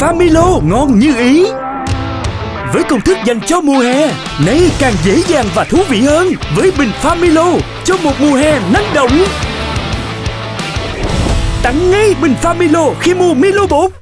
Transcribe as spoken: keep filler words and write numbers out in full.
Familo ngon như ý. Với công thức dành cho mùa hè, nay càng dễ dàng và thú vị hơn với bình Familo cho một mùa hè năng động. Tặng ngay bình Familo khi mua Milo bột.